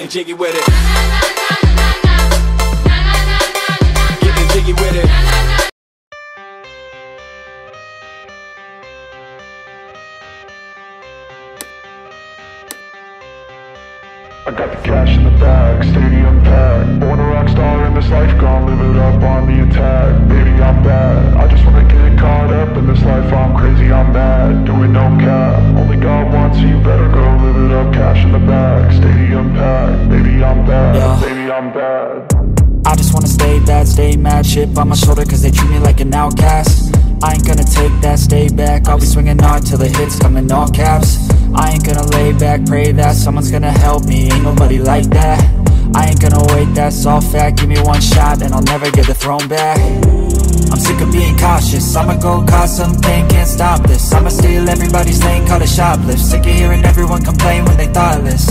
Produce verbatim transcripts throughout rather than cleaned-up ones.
getting jiggy with it. Getting jiggy with it. I got the cash in the bag, stadium packed. Born a rock star in this life, gon' live it up on the attack. Baby, I'm bad, I just wanna get caught up in this life. I'm crazy, I'm mad, doing no cap. Only God wants you, better go live it up. Cash in the bag, stadium packed. Baby, I'm bad, yeah. Baby, I'm bad. I just wanna stay bad, stay mad. Shit on my shoulder cause they treat me like an outcast. I ain't gonna take that, stay back. I'll be swinging hard till the hits come in all caps. I ain't gonna lay back, pray that someone's gonna help me. Ain't nobody like that. I ain't gonna wait, that's all fact. Give me one shot and I'll never get the throne back. I'm sick of being cautious, I'ma go cause something, can't stop this. I'ma steal everybody's lane, call it shoplift. Sick of hearing everyone complain when they thoughtless.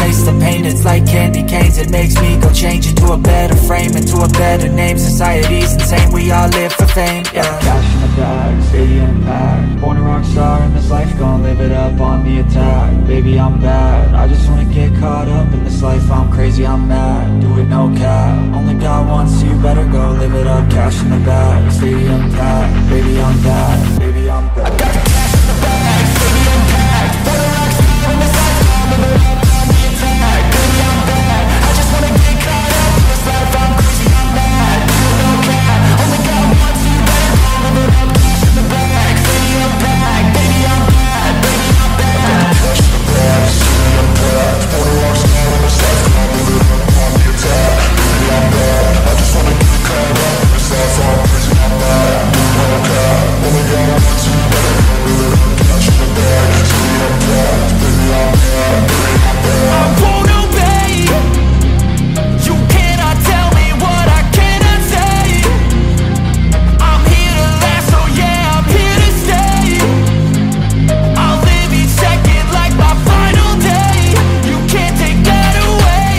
Taste the pain, it's like candy canes. It makes me go change into a better frame, into a better name. Society's insane, we all live for fame, yeah. Cash in the bag, stadium packed. Born a rock star in this life, gon' live it up on the attack. Baby, I'm bad, I just wanna get caught up in this life. I'm crazy, I'm mad, do it no cap. Only God wants you, better go live it up. Cash in the bag, stadium packed. Baby, I'm bad, baby, I'm bad. I got the cash in the bag, stadium packed. Born a rock star in this life, gon' live it up on the attack. Baby, I'm bad, I just wanna get caught up in this life. I'm crazy, I'm mad, do it no cap. Only God wants you, better go live it up. Cash in the bag, stadium packed. Baby, I'm bad, baby, I'm bad. I got the cash in the bag, stadium packed. Born a rock star in this life, gon' live it up on the attack. Baby, I'm bad, I just wanna get caught up. I'm crazy, I'm bad, doing no cap. Only God wants you, better go live it up. Cash in the bag, stadium packed. Baby, I'm bad, baby, I'm bad. I won't obey. You cannot tell me what I cannot say. I'm here to last, so yeah, I'm here to stay. I'll live each second like my final day. You can't take that away,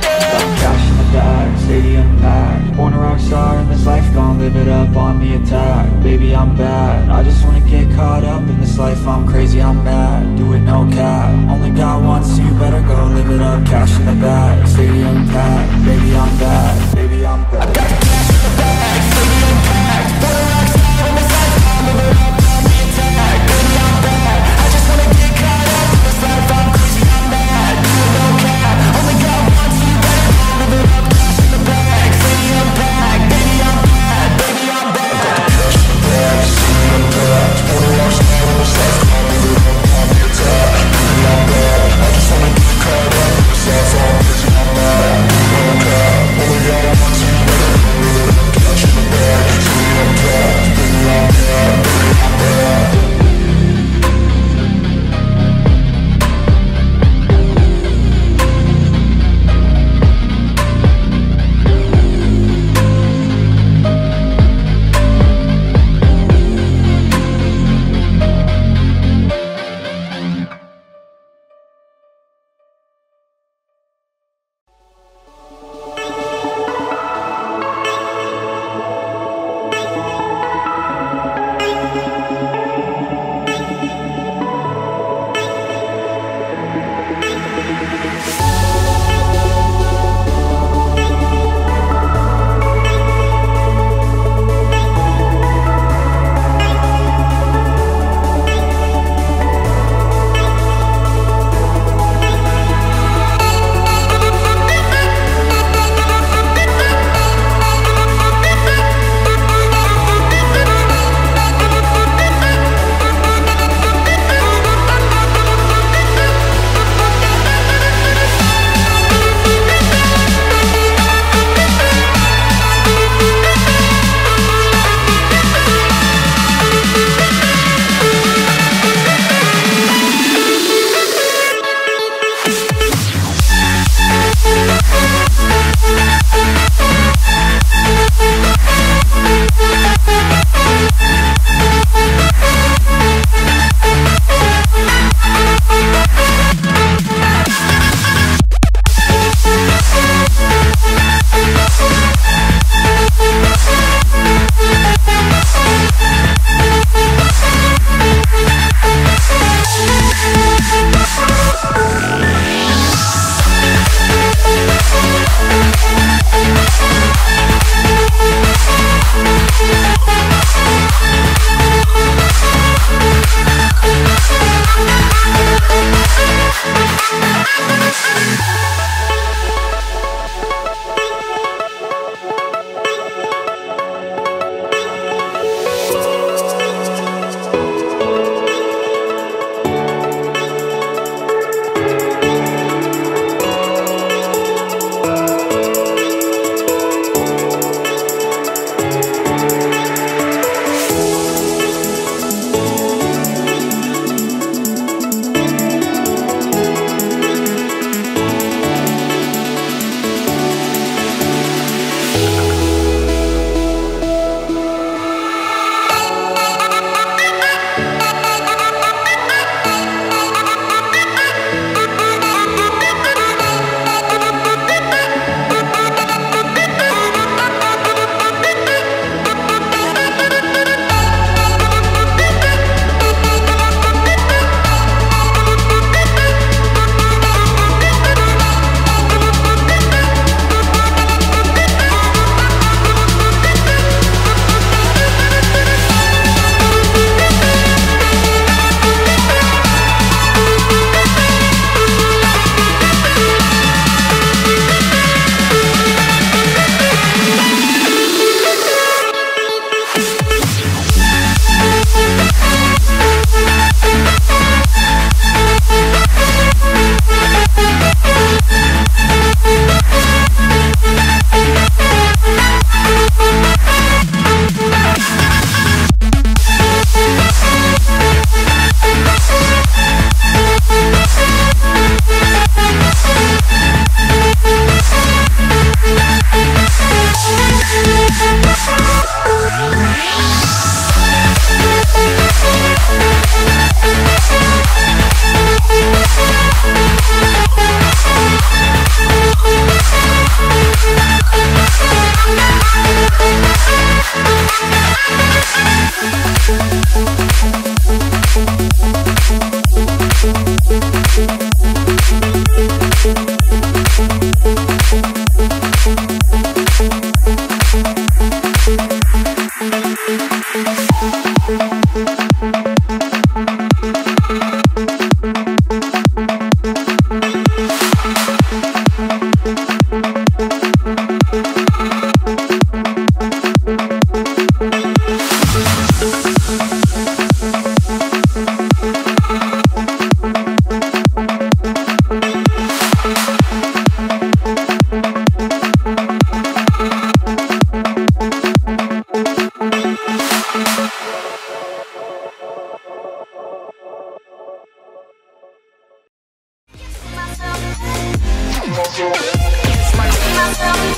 yeah. Cash in the bag, stadium packed. Born a rock star in this life, gon' live it up on the attack. Baby, I'm bad, I just wanna get caught up in this life. I'm crazy, I'm mad, do it no cap. Only God wants you, better go live it up. Cash in the bag, stadium packed. Baby, I'm bad, baby, I'm bad. I got the cash in the bag, stadium packed. Born a rock star in this life, gon' live it up on the attack. Baby, I'm bad, I just wanna get caught up in this life. I'm crazy, I'm mad, do it no cap. Only God wants you, better go live it up. Cash in the bag, stadium packed. Baby, I'm bad, baby, I'm bad. I got the cash in the bag, stadium packed. Born a rock star in this life, gon' live it up on the attack. Baby, I'm bad, I just wanna get caught up in this life. I'm crazy, I'm mad, do it no cap. Only God wants you, better go live it up. Cash in the bag, stadium packed. Baby, I'm bad, baby, I'm bad. It's my